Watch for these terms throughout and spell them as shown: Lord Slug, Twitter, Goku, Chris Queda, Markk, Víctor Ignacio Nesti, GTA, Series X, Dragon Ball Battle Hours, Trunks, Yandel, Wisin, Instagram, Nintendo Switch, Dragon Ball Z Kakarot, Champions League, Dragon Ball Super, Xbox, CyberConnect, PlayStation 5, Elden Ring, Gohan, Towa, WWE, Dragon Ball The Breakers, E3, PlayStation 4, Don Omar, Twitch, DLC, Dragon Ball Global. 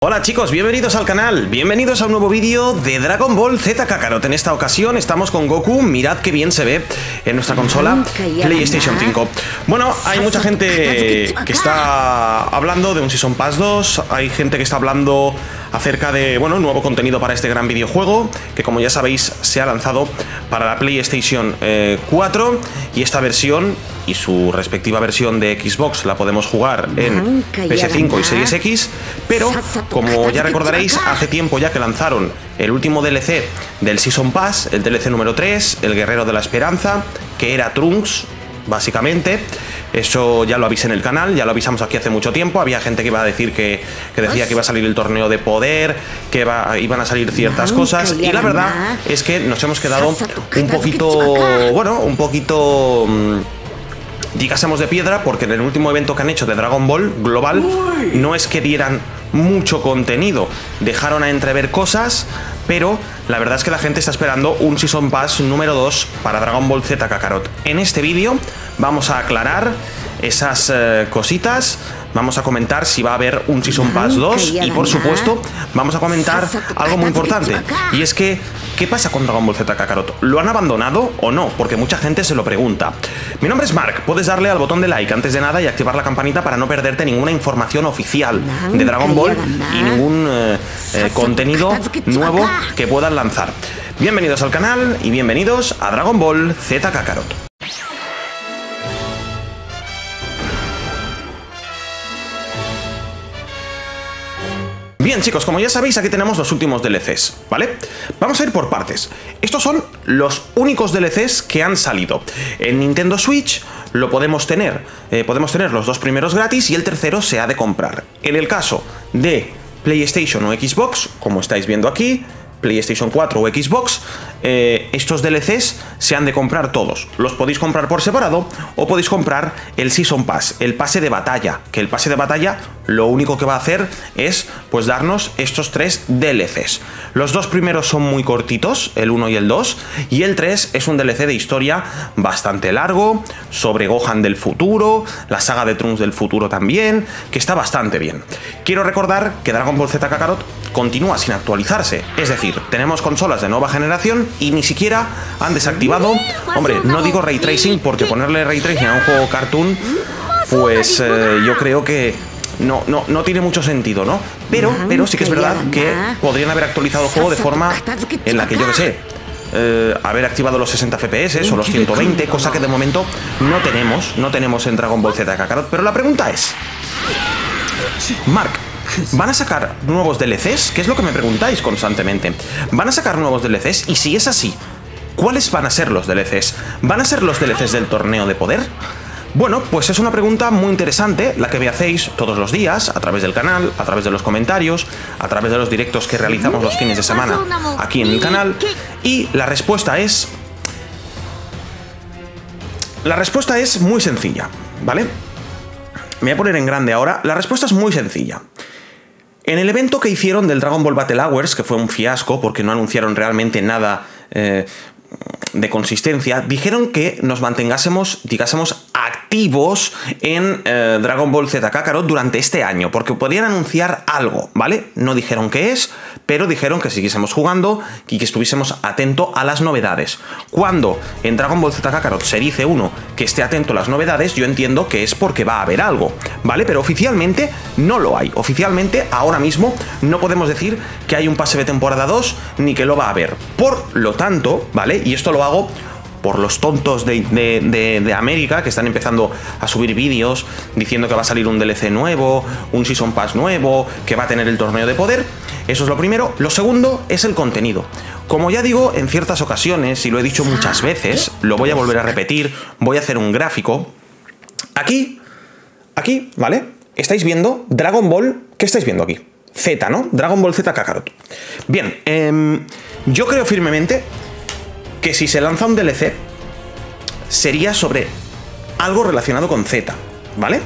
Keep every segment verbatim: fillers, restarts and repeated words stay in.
Hola chicos, bienvenidos al canal, bienvenidos a un nuevo vídeo de Dragon Ball Z Kakarot. En esta ocasión estamos con Goku, mirad qué bien se ve en nuestra consola PlayStation cinco. Bueno, hay mucha gente que está hablando de un Season Pass dos, hay gente que está hablando acerca de, bueno, nuevo contenido para este gran videojuego, que como ya sabéis se ha lanzado para la PlayStation cuatro, y esta versión y su respectiva versión de Xbox la podemos jugar en P S cinco y Series X, pero como ya recordaréis, hace tiempo ya que lanzaron el último D L C del Season Pass, el D L C número tres, el Guerrero de la Esperanza, que era Trunks, básicamente. Eso ya lo avisé en el canal, ya lo avisamos aquí hace mucho tiempo. Había gente que iba a decir que, que decía que iba a salir el torneo de poder, que iba, iban a salir ciertas cosas, y la verdad es que nos hemos quedado un poquito, bueno, un poquito... digásemos de piedra, porque en el último evento que han hecho de Dragon Ball Global no es que dieran mucho contenido, dejaron a entrever cosas, pero la verdad es que la gente está esperando un Season Pass número dos para Dragon Ball Z Kakarot. En este vídeo vamos a aclarar esas eh, cositas, vamos a comentar si va a haber un Season Pass dos y por supuesto vamos a comentar algo muy importante, y es que ¿qué pasa con Dragon Ball Z Kakarot? ¿Lo han abandonado o no? Porque mucha gente se lo pregunta. Mi nombre es Mark, puedes darle al botón de like antes de nada y activar la campanita para no perderte ninguna información oficial de Dragon Ball y ningún eh, eh, contenido nuevo que puedan lanzar. Bienvenidos al canal y bienvenidos a Dragon Ball Z Kakarot. Bien chicos, como ya sabéis, aquí tenemos los últimos D L Cs, ¿vale? Vamos a ir por partes. Estos son los únicos D L Cs que han salido. En Nintendo Switch lo podemos tener, eh, podemos tener los dos primeros gratis y el tercero se ha de comprar. En el caso de PlayStation o Xbox, como estáis viendo aquí, PlayStation cuatro o Xbox, eh, estos D L Cs se han de comprar todos. Los podéis comprar por separado o podéis comprar el Season Pass, el pase de batalla, que el pase de batalla lo único que va a hacer es pues darnos estos tres D L Cs. Los dos primeros son muy cortitos, el uno y el dos, y el tres es un D L C de historia bastante largo, sobre Gohan del futuro, la saga de Trunks del futuro también, que está bastante bien. Quiero recordar que Dragon Ball Z Kakarot continúa sin actualizarse, es decir, tenemos consolas de nueva generación y ni siquiera han desactivado, hombre, no digo Ray Tracing, porque ponerle Ray Tracing a un juego cartoon, pues eh, yo creo que no, no, no tiene mucho sentido, ¿no? Pero, pero sí que es verdad que podrían haber actualizado el juego de forma en la que, yo que sé, eh, haber activado los sesenta F P S o los ciento veinte, cosa que de momento no tenemos, no tenemos en Dragon Ball Z Kakarot. Pero la pregunta es, Mark, ¿van a sacar nuevos D L Cs? Que es lo que me preguntáis constantemente. ¿Van a sacar nuevos D L Cs? Y si es así, ¿cuáles van a ser los D L Cs? ¿Van a ser los D L Cs del torneo de poder? Bueno, pues es una pregunta muy interesante, la que me hacéis todos los días, a través del canal, a través de los comentarios, a través de los directos que realizamos los fines de semana aquí en el canal. Y la respuesta es... La respuesta es muy sencilla, ¿vale? Me voy a poner en grande ahora. La respuesta es muy sencilla. En el evento que hicieron del Dragon Ball Battle Hours, que fue un fiasco porque no anunciaron realmente nada eh, de consistencia, dijeron que nos mantengásemos, digásemos, activos en eh, Dragon Ball Z Kakarot durante este año, porque podrían anunciar algo, ¿vale? No dijeron qué es, pero dijeron que siguiésemos jugando y que estuviésemos atentos a las novedades. Cuando en Dragon Ball Z Kakarot se dice uno que esté atento a las novedades, yo entiendo que es porque va a haber algo, ¿vale? Pero oficialmente no lo hay. Oficialmente, ahora mismo, no podemos decir que hay un pase de temporada dos ni que lo va a haber. Por lo tanto, ¿vale? Y esto lo hago por los tontos de, de, de, de América, que están empezando a subir vídeos diciendo que va a salir un D L C nuevo, un Season Pass nuevo, que va a tener el torneo de poder. Eso es lo primero. Lo segundo es el contenido. Como ya digo en ciertas ocasiones, y lo he dicho muchas veces, lo voy a volver a repetir, voy a hacer un gráfico. Aquí, aquí, ¿vale? Estáis viendo Dragon Ball, ¿qué estáis viendo aquí? Z, ¿no? Dragon Ball Z Kakarot. Bien, eh, yo creo firmemente que si se lanza un D L C sería sobre algo relacionado con Z, ¿vale?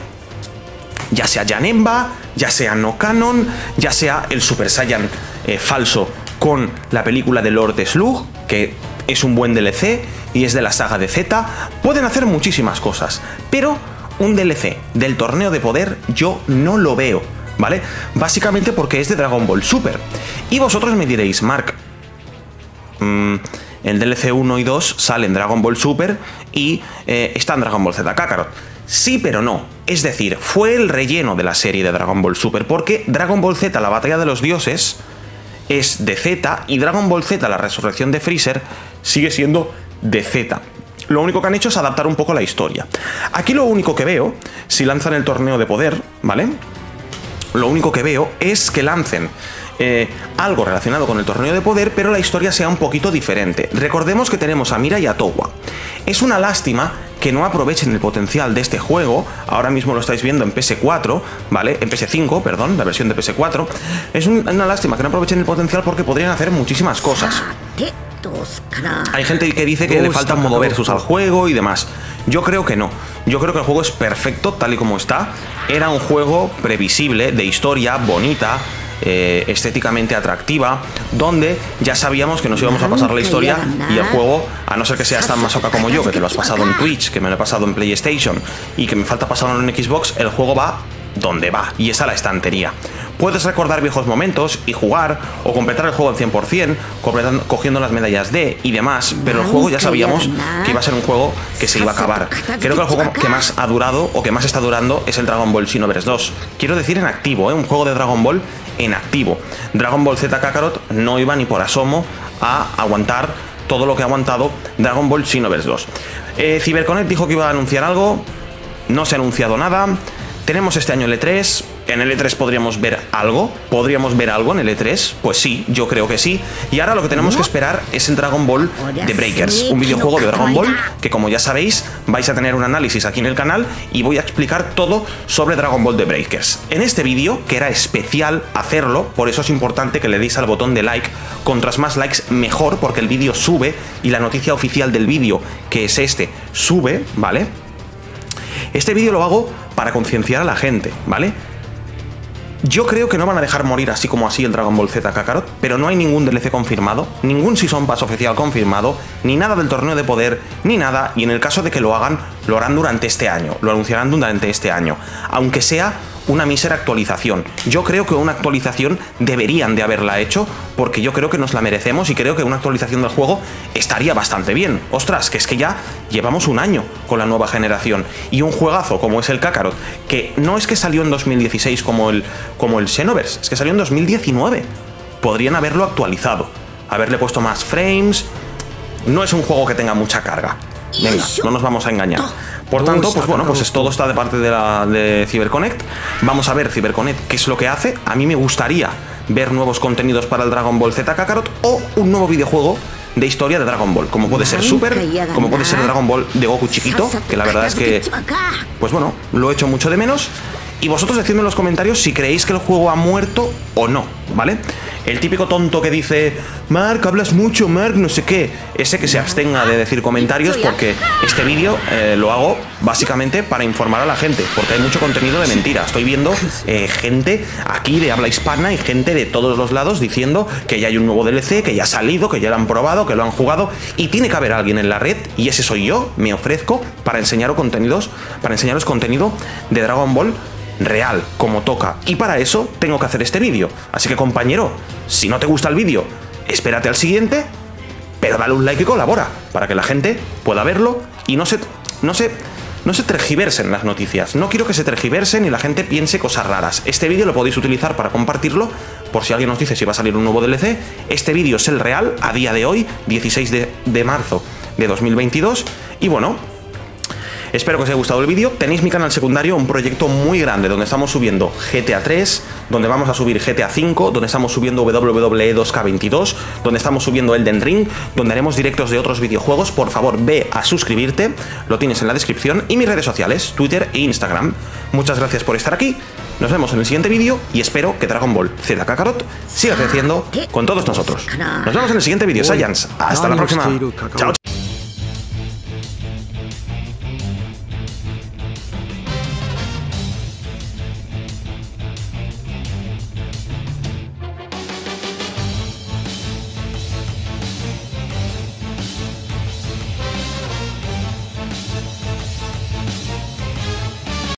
Ya sea Janemba, ya sea No Canon, ya sea el Super Saiyan eh, falso con la película de Lord Slug, que es un buen D L C y es de la saga de Z. Pueden hacer muchísimas cosas, pero un D L C del torneo de poder yo no lo veo, ¿vale? Básicamente porque es de Dragon Ball Super. Y vosotros me diréis, Mark, mmm, el D L C uno y dos sale en Dragon Ball Super y eh, está en Dragon Ball Z Kakarot. Sí, pero no. Es decir, fue el relleno de la serie de Dragon Ball Super, porque Dragon Ball Z, la batalla de los dioses, es de Z, y Dragon Ball Z, la resurrección de Freezer, sigue siendo de Z. Lo único que han hecho es adaptar un poco la historia. Aquí lo único que veo, si lanzan el torneo de poder, ¿vale? Lo único que veo es que lancen eh, algo relacionado con el torneo de poder, pero la historia sea un poquito diferente. Recordemos que tenemos a Mira y a Towa. Es una lástima que no aprovechen el potencial de este juego. Ahora mismo lo estáis viendo en P S cuatro, ¿vale? En P S cinco, perdón, la versión de P S cuatro. Es un, una lástima que no aprovechen el potencial porque podrían hacer muchísimas cosas. Hay gente que dice que le falta un modo versus al juego y demás. Yo creo que no. Yo creo que el juego es perfecto tal y como está. Era un juego previsible, de historia bonita, eh, estéticamente atractiva, donde ya sabíamos que nos íbamos a pasar la historia y el juego, a no ser que seas tan masoca como yo, que te lo has pasado en Twitch, que me lo he pasado en PlayStation y que me falta pasarlo en Xbox, el juego va donde va, y es a la estantería. Puedes recordar viejos momentos y jugar, o completar el juego al cien por cien, cogiendo las medallas D y demás, pero el juego ya sabíamos que iba a ser un juego que se iba a acabar. Creo que el juego que más ha durado, o que más está durando, es el Dragon Ball Xenoverse dos. Quiero decir en activo, ¿eh? Un juego de Dragon Ball en activo. Dragon Ball Z Kakarot no iba ni por asomo a aguantar todo lo que ha aguantado Dragon Ball Xenoverse dos. Eh, CyberConnect dijo que iba a anunciar algo, no se ha anunciado nada. Tenemos este año el E tres, en el E tres podríamos ver algo, podríamos ver algo en el E tres, pues sí, yo creo que sí. Y ahora lo que tenemos que esperar es el Dragon Ball The Breakers, un videojuego de Dragon Ball que, como ya sabéis, vais a tener un análisis aquí en el canal y voy a explicar todo sobre Dragon Ball The Breakers. En este vídeo, que era especial hacerlo, por eso es importante que le deis al botón de like, contras más likes mejor, porque el vídeo sube y la noticia oficial del vídeo, que es este, sube, ¿vale? Este vídeo lo hago para concienciar a la gente, ¿vale? Yo creo que no van a dejar morir así como así el Dragon Ball Z Kakarot, pero no hay ningún D L C confirmado, ningún Season Pass oficial confirmado, ni nada del torneo de poder, ni nada, y en el caso de que lo hagan, lo harán durante este año, lo anunciarán durante este año, aunque sea una mísera actualización. Yo creo que una actualización deberían de haberla hecho, porque yo creo que nos la merecemos y creo que una actualización del juego estaría bastante bien. Ostras, que es que ya llevamos un año con la nueva generación y un juegazo como es el Kakarot, que no es que salió en dos mil dieciséis como el, como el Xenoverse, es que salió en dos mil diecinueve. Podrían haberlo actualizado, haberle puesto más frames. No es un juego que tenga mucha carga. Venga, no nos vamos a engañar. Por tanto, pues bueno, pues todo está de parte de, la, de CyberConnect. Vamos a ver CyberConnect qué es lo que hace. A mí me gustaría ver nuevos contenidos para el Dragon Ball Z Kakarot o un nuevo videojuego de historia de Dragon Ball, como puede ser Super, como puede ser Dragon Ball de Goku chiquito, que la verdad es que, pues bueno, lo he hecho mucho de menos. Y vosotros decidme en los comentarios si creéis que el juego ha muerto o no, ¿vale? El típico tonto que dice, Mark, hablas mucho, Mark, no sé qué. Ese que se abstenga de decir comentarios, porque este vídeo eh, lo hago básicamente para informar a la gente, porque hay mucho contenido de mentira. Estoy viendo eh, gente aquí de habla hispana y gente de todos los lados diciendo que ya hay un nuevo D L C, que ya ha salido, que ya lo han probado, que lo han jugado. Y tiene que haber alguien en la red, y ese soy yo, me ofrezco para enseñaros contenidos, para enseñaros contenido de Dragon Ball real, como toca, y para eso tengo que hacer este vídeo. Así que, compañero, si no te gusta el vídeo, espérate al siguiente, pero dale un like y colabora, para que la gente pueda verlo y no se, no se, no se tergiversen las noticias. No quiero que se tergiversen y la gente piense cosas raras. Este vídeo lo podéis utilizar para compartirlo, por si alguien nos dice si va a salir un nuevo D L C. Este vídeo es el real, a día de hoy, dieciséis de marzo de dos mil veintidós, y bueno... Espero que os haya gustado el vídeo. Tenéis mi canal secundario, un proyecto muy grande donde estamos subiendo GTA tres, donde vamos a subir GTA cinco, donde estamos subiendo WWE dos K veintidós, donde estamos subiendo Elden Ring, donde haremos directos de otros videojuegos. Por favor, ve a suscribirte, lo tienes en la descripción, y mis redes sociales, Twitter e Instagram. Muchas gracias por estar aquí, nos vemos en el siguiente vídeo y espero que Dragon Ball Z Kakarot siga creciendo con todos nosotros. Nos vemos en el siguiente vídeo, Saiyans. Hasta la próxima. Chao.